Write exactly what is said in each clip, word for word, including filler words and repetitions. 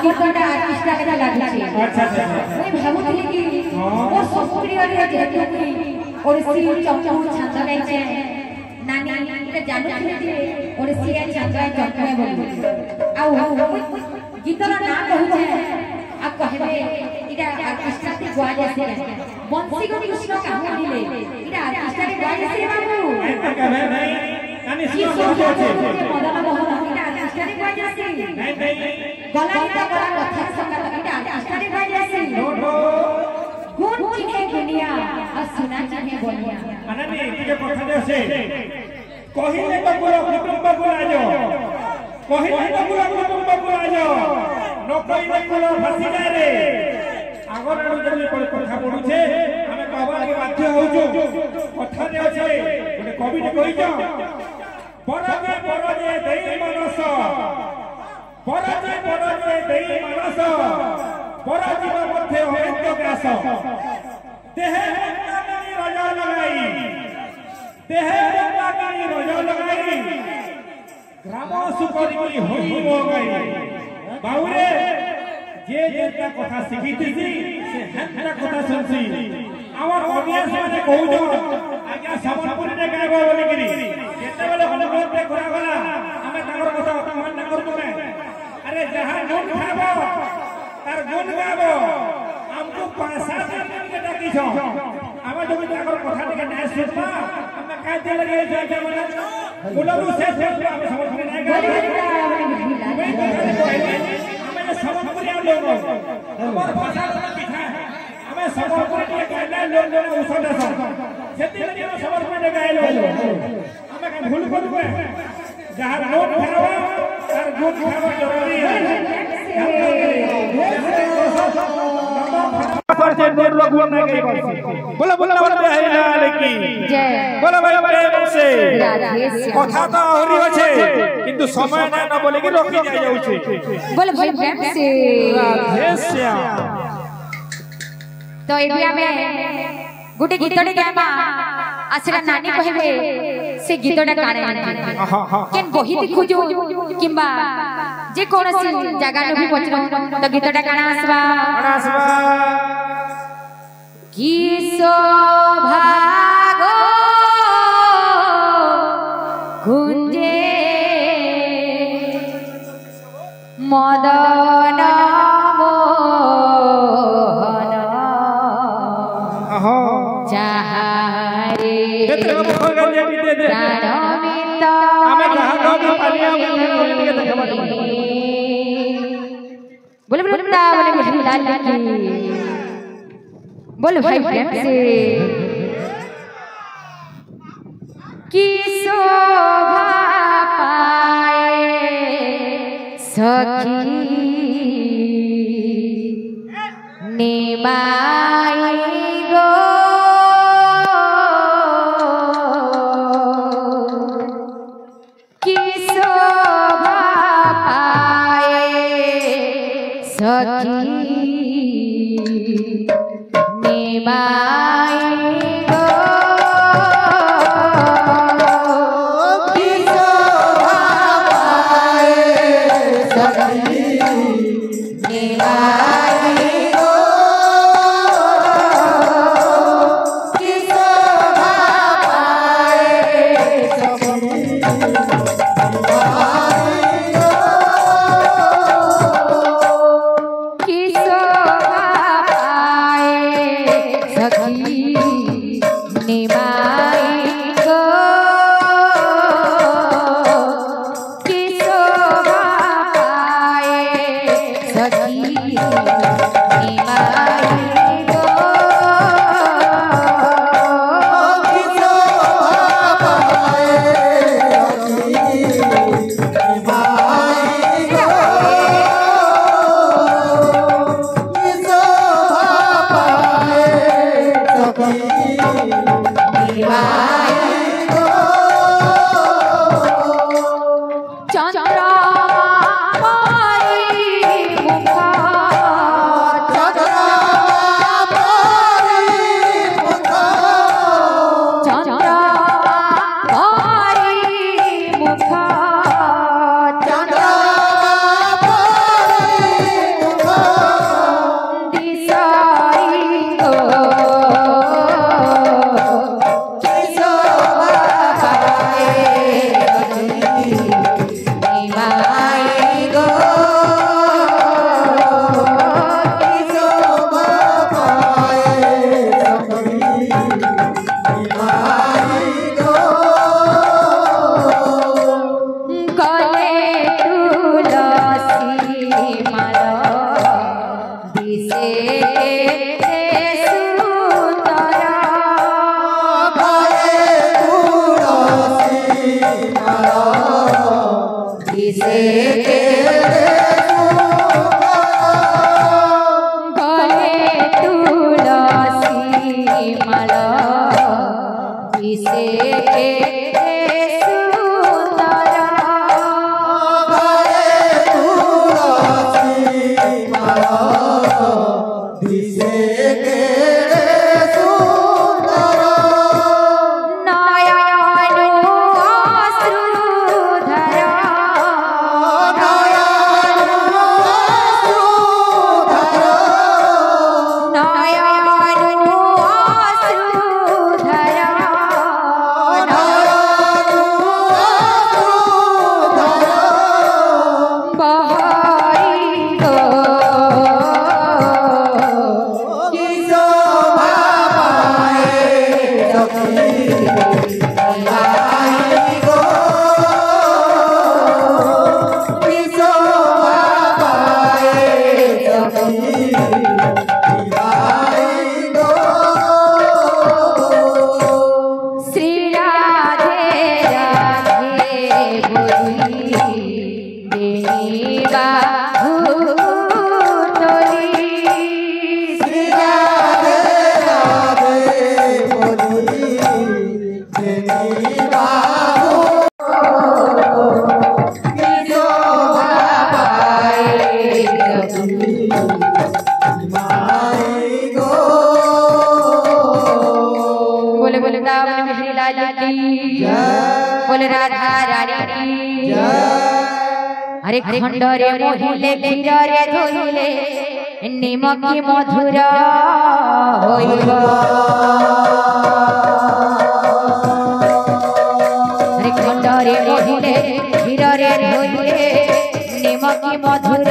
आगे पटा आर्टिस्ट का केदा लागै छै। अच्छा अच्छा ओइ भाबुथली कि ओ ससुरी वाली जेतु कि और सी चमचम छाता नै छै नानी के जानू छै और सी छाता चमचम बोलू आ ओ गीत रा नाम कहू छै आ कहबे इटा आर्टिस्ट के गुआ जैसे बंसी को कृष्ण कहू दिले इटा आर्टिस्ट के गुआ जैसे बाबू ऐसा कहबे नहीं नानी सुन के मदन बहुत इटा आर्टिस्ट के गुआ जैसे नहीं नहीं गला इटा गला कथा संगत इटा आस्तारे भाई जैसे नोटो गुण चिन्हे दुनिया और सुना चिन्हे बोलिया अननी के कथा दे से कहिले तो पूरा कुटुंब पर आ जाओ कहिले तो पूरा कुटुंब पर आ जाओ न कोई न कोई फसी जा रे आगर जने पर कथा बोलू छे हमें कहबा के बाध्य हो जो कथा दे छे ने कवि ने कहि जा बरदे बरदे दई मनस बराजे बराजे देई मानस बराजी मथे होत ग्रास तेहे मुक्तागिनी राजा लगाई तेहे मुक्तागिनी राजा लगाई ग्राम सुपरि की होई हो गई बाउरे जे जेता कथा सिखिती से हत्ता कथा सुनसी आवर ऑडियंस माने कहू जो आज्ञा समर्पण ने गायबो बोली करी जेते बेले कोन कोते घोरा गला हमें ताकर कथा मन न करतो ने अरे जहां गुण खाबो तार गुण गाबो हमको पासा करन के डाकी छ आमा जो ताकर कथा के नै सुनबा हमें का दे लगे जाके मन बोलबो से से हम समझ में नहीं गाबो हमें समझ में आ लोगो और भाषा को दिखा हमें समझ में कहला लोग ने उसदा सा सेति में समझ में नहीं गाए लोग हमें भूल भूल में जहां नोट खाबो तार गुण खाबो जरूरी है परसेंट देर लोग बोल ना गए बोला बोला बोला है लाल की बोला भाई प्रेम से कथा तो होरी हो छे किंतु समय ना न बोले कि रोकी जा जाउ छे बोले भाई प्रेम से राधे श्याम तो एबी हमें गुटे गीतडे गाबा आसरा नानी कहबे से गीतडा काने केन बही दिखु जो किंबा जे कोनसी जगह न भी पचरो तो गीतडा काना आसवा काना आसवा की शोभा गो गुंजे मदन मोहन अहो चाहे तेरे मुख गले दे दे हमें कहां कहां पालिया में बोले बोले बोले मिलाल की बोलो भाई प्रेम से की शोभा पाए सखी निमाई गो की शोभा पाए सखी bye चंद्रमा माई मुखा बोले बोले कावड़ बिहारी लाल की बोले राधा रानी की हरे खंड रे मोहिले खीर रे धोले निमकी मधुर हरे खंड रे मोहिले खीर रे धोले निमकी मधुर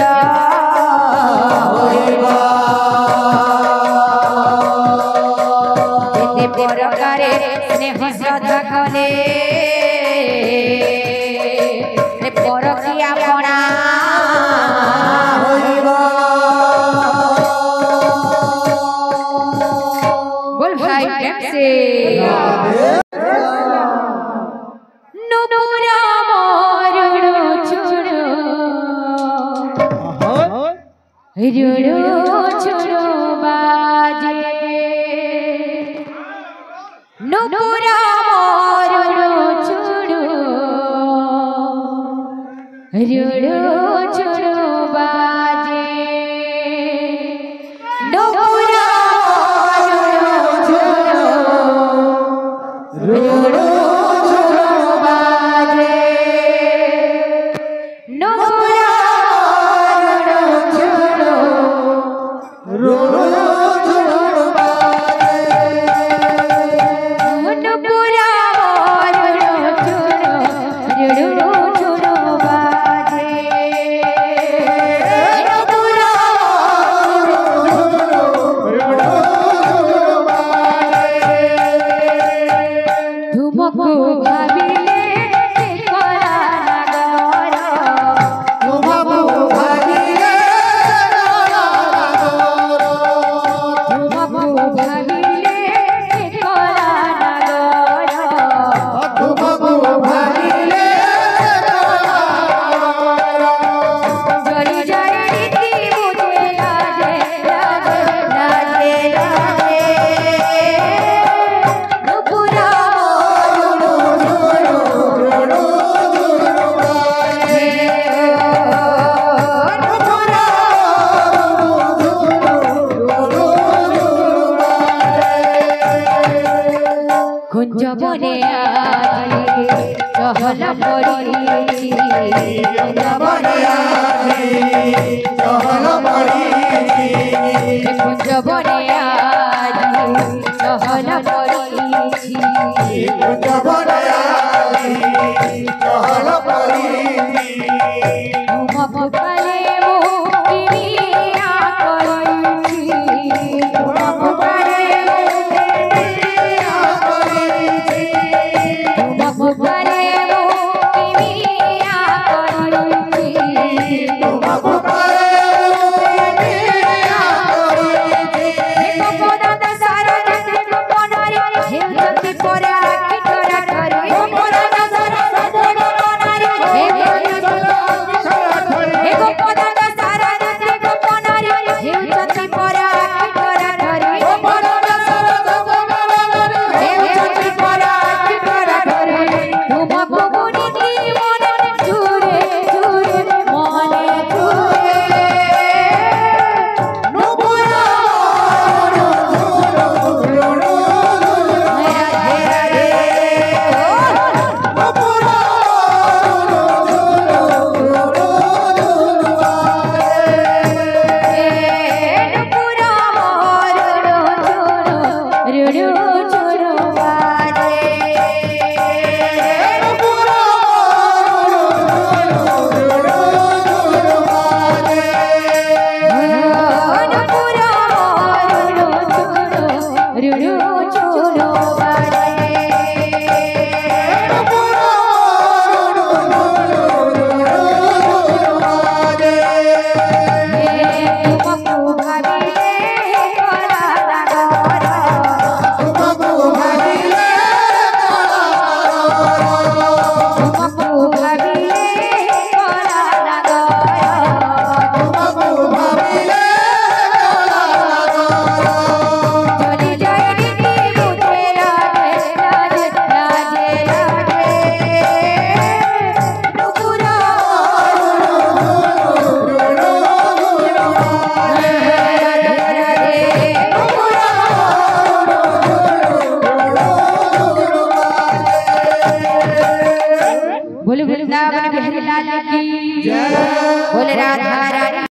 भोले राधा।